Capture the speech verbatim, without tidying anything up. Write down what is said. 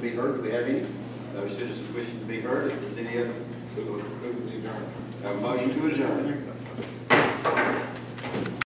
to be heard? Do we have any other citizens wishing to be heard? If there's any other, we will move to adjourn. Have a motion to adjourn.